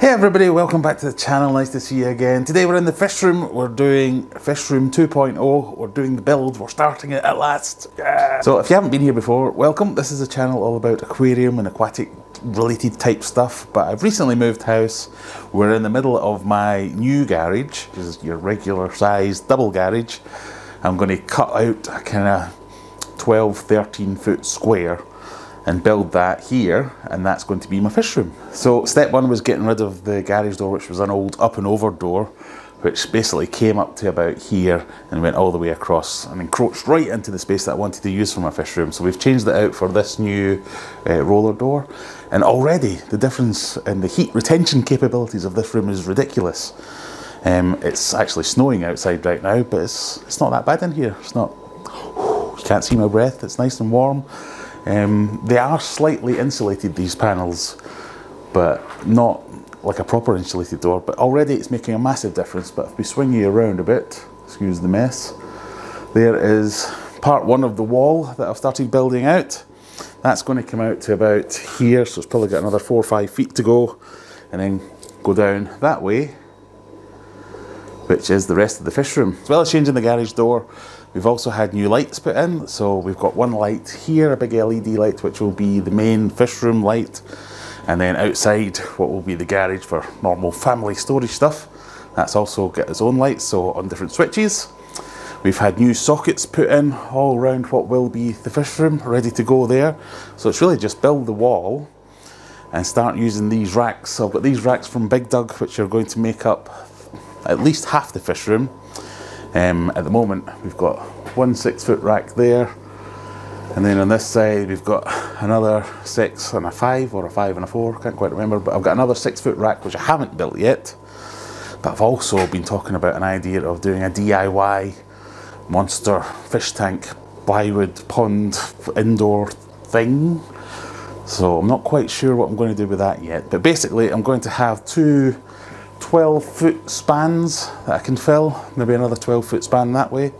Hey everybody, welcome back to the channel, nice to see you again. Today we're in the fish room, we're doing fish room 2.0, we're doing the build, we're starting it at last. Yeah. So if you haven't been here before, welcome. This is a channel all about aquarium and aquatic related type stuff, but I've recently moved house. We're in the middle of my new garage, which is your regular size double garage. I'm going to cut out a kind of 12, 13 foot square and build that here, and that's going to be my fish room. So step one was getting rid of the garage door, which was an old up and over door, which basically came up to about here and went all the way across and encroached right into the space that I wanted to use for my fish room. So we've changed that out for this new roller door, and already the difference in the heat retention capabilities of this room is ridiculous. It's actually snowing outside right now, but it's not that bad in here. It's not, you can't see my breath, it's nice and warm. They are slightly insulated, these panels, but not like a proper insulated door, but already it's making a massive difference. But if we swing you around a bit, excuse the mess, there is part one of the wall that I've started building out. That's going to come out to about here, so it's probably got another 4 or 5 feet to go, and then go down that way, which is the rest of the fish room. As well as changing the garage door, we've also had new lights put in. So we've got one light here, a big LED light, which will be the main fish room light. And then outside, what will be the garage for normal family storage stuff. That's also got its own lights, so on different switches. We've had new sockets put in all around what will be the fish room, ready to go there. So it's really just build the wall and start using these racks. So I've got these racks from Big Doug, which are going to make up at least half the fish room. At the moment we've got 1 6-foot rack there, and then on this side we've got another 6 and a 5 or a 5 and a 4, can't quite remember, but I've got another 6-foot rack which I haven't built yet, but I've also been talking about an idea of doing a DIY monster fish tank plywood pond indoor thing. So I'm not quite sure what I'm going to do with that yet, but basically I'm going to have two 12-foot spans that I can fill, maybe another 12-foot span that way.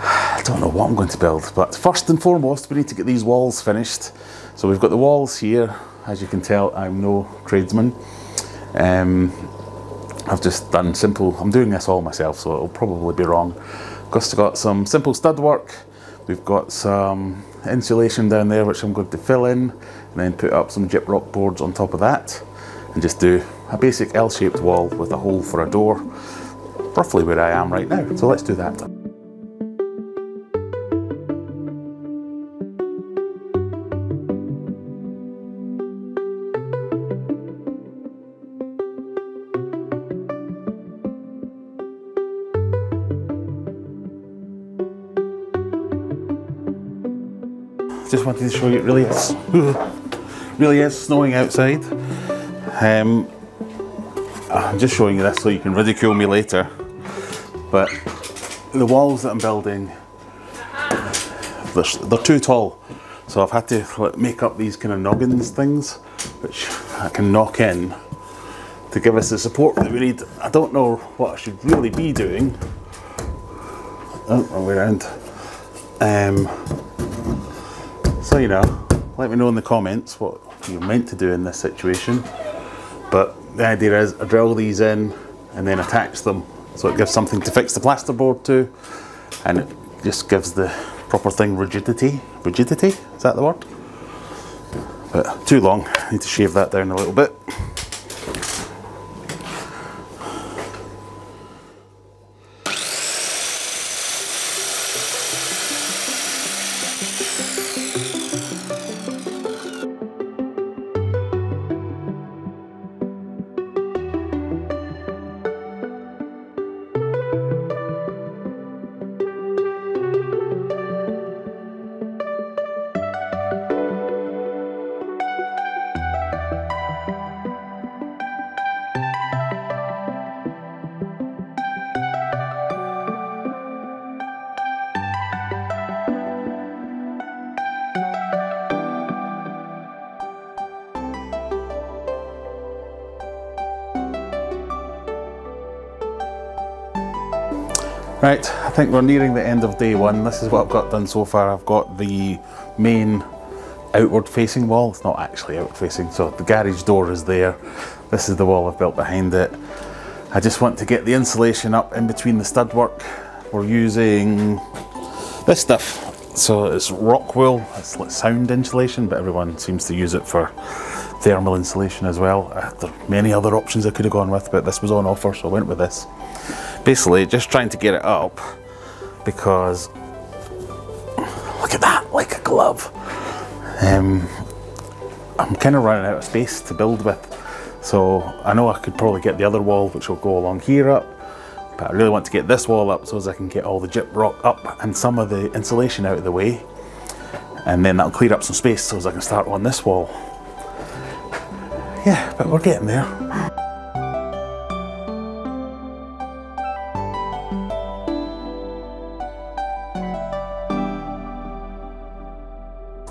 I don't know what I'm going to build, but first and foremost we need to get these walls finished. So we've got the walls here. As you can tell, I'm no tradesman. I've just done simple, I'm doing this all myself, so it'll probably be wrong. I've got some simple stud work. We've got some insulation down there which I'm going to fill in, and then put up some gyp rock boards on top of that, and just do a basic L-shaped wall with a hole for a door, roughly where I am right now. So let's do that. Just wanted to show you, it really is snowing outside. I'm just showing you this so you can ridicule me later, but the walls that I'm building, they're too tall, so I've had to make up these kind of noggins things which I can knock in to give us the support that we need. I don't know what I should really be doing. Oh, wrong way around. So you know, let me know in the comments what you're meant to do in this situation. But the idea is I drill these in and then attach them, so it gives something to fix the plasterboard to, and it just gives the proper thing rigidity, is that the word? But too long, I need to shave that down a little bit. Right, I think we're nearing the end of day one. This is what I've got done so far. I've got the main outward facing wall. It's not actually outward facing, so the garage door is there. This is the wall I've built behind it. I just want to get the insulation up in between the stud work. We're using this stuff. So it's rock wool, it's like sound insulation, but everyone seems to use it for thermal insulation as well. There are many other options I could have gone with, but this was on offer, so I went with this. Basically, just trying to get it up because, look at that, like a glove. I'm kind of running out of space to build with. So I know I could probably get the other wall, which will go along here up, but I really want to get this wall up so as I can get all the gyp rock up and some of the insulation out of the way. And then that'll clear up some space so as I can start on this wall. Yeah, but we're getting there.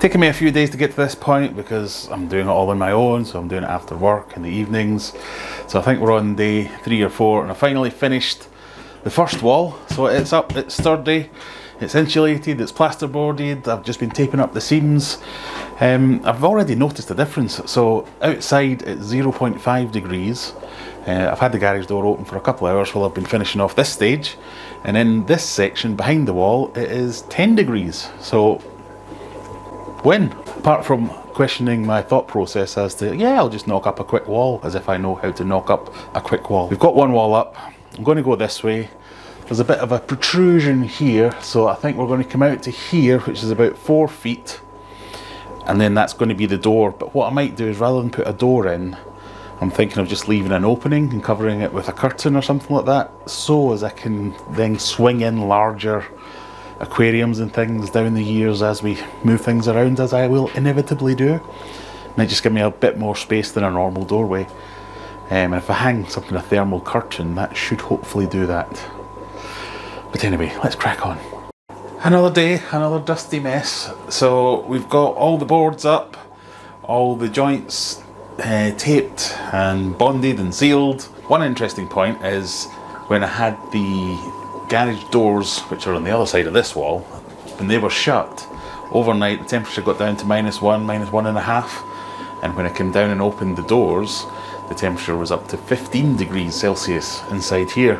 Taking me a few days to get to this point because I'm doing it all on my own, so I'm doing it after work in the evenings. So I think we're on day 3 or 4 and I finally finished the first wall. So it's up, it's sturdy, it's insulated, it's plasterboarded. I've just been taping up the seams. I've already noticed a difference. So outside it's 0.5 degrees. I've had the garage door open for a couple of hours while I've been finishing off this stage. And in this section behind the wall, it is 10 degrees. So win. Apart from questioning my thought process as to, yeah, I'll just knock up a quick wall, as if I know how to knock up a quick wall. We've got one wall up. I'm going to go this way. There's a bit of a protrusion here, so I think we're going to come out to here, which is about 4 feet, and then that's going to be the door. But what I might do is, rather than put a door in, I'm thinking of just leaving an opening and covering it with a curtain or something like that, so as I can then swing in larger aquariums and things down the years as we move things around, as I will inevitably do. Might just give me a bit more space than a normal doorway. And if I hang something, a thermal curtain, that should hopefully do that. But anyway, let's crack on. Another day, another dusty mess. So we've got all the boards up, all the joints taped and bonded and sealed. One interesting point is when I had the garage doors, which are on the other side of this wall, when they were shut overnight, the temperature got down to -1, -1.5, and when I came down and opened the doors, the temperature was up to 15 degrees Celsius inside here.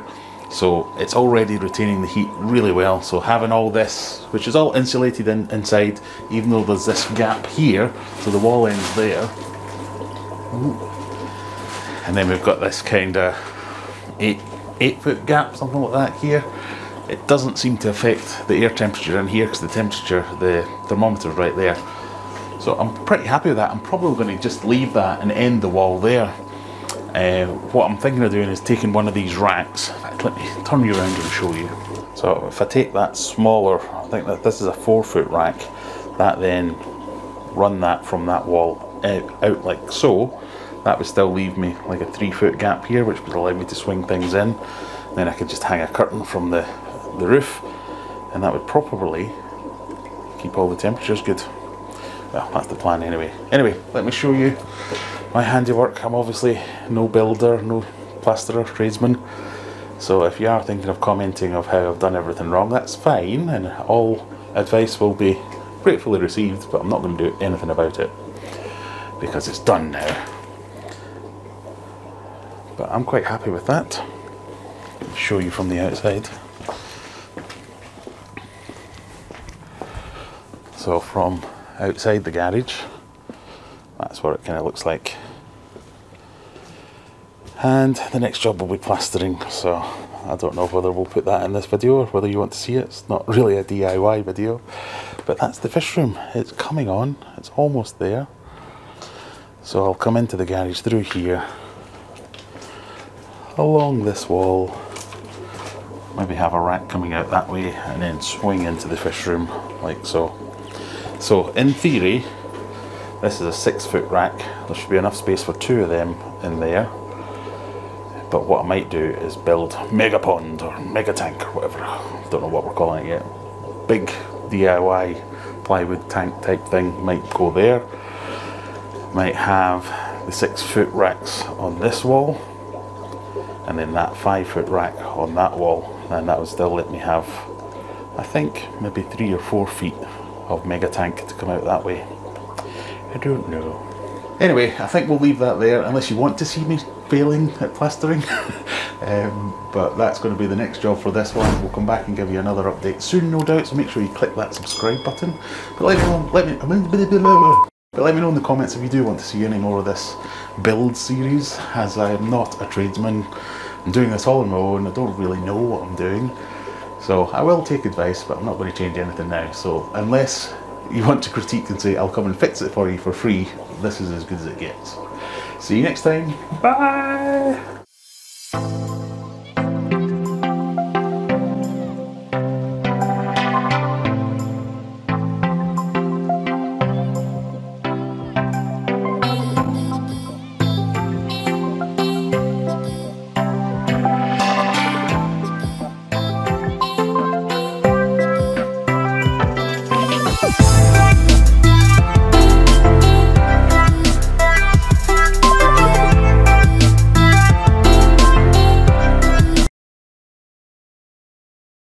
So it's already retaining the heat really well. So having all this, which is all insulated inside, even though there's this gap here, so the wall ends there. Ooh. And then we've got this kind of 8-foot gap, something like that here. It doesn't seem to affect the air temperature in here because the thermometer's right there. So I'm pretty happy with that. I'm probably going to just leave that and end the wall there. What I'm thinking of doing is taking one of these racks. In fact, let me turn you around and show you. So if I take that smaller, I think that this is a 4-foot rack, that then run that from that wall out like so. That would still leave me like a 3-foot gap here, which would allow me to swing things in. Then I could just hang a curtain from the roof, and that would probably keep all the temperatures good. Well, that's the plan anyway. Anyway, let me show you my handiwork. I'm obviously no builder, no plasterer, tradesman. So if you are thinking of commenting of how I've done everything wrong, that's fine, and all advice will be gratefully received, but I'm not going to do anything about it because it's done now. But I'm quite happy with that. I'll show you from the outside. So from outside the garage, that's what it kind of looks like. And the next job will be plastering, so I don't know whether we'll put that in this video or whether you want to see it. It's not really a DIY video, but that's the fish room. It's coming on, it's almost there. So I'll come into the garage through here, along this wall, maybe have a rack coming out that way, and then swing into the fish room like so. So in theory, this is a 6-foot rack. There should be enough space for 2 of them in there, but what I might do is build mega pond or mega tank or whatever, I don't know what we're calling it yet. Big DIY plywood tank type thing might go there. Might have the 6-foot racks on this wall, and then that 5-foot rack on that wall, and that would still let me have, I think, maybe 3 or 4 feet of mega tank to come out that way. I don't know. Anyway, I think we'll leave that there, unless you want to see me failing at plastering. But that's going to be the next job for this one. We'll come back and give you another update soon, no doubt, so make sure you click that subscribe button. But let me know in the comments if you do want to see any more of this build series, as I am not a tradesman. I'm doing this all on my own. I don't really know what I'm doing. So I will take advice, but I'm not going to change anything now. So unless you want to critique and say, I'll come and fix it for you for free, this is as good as it gets. See you next time. Bye!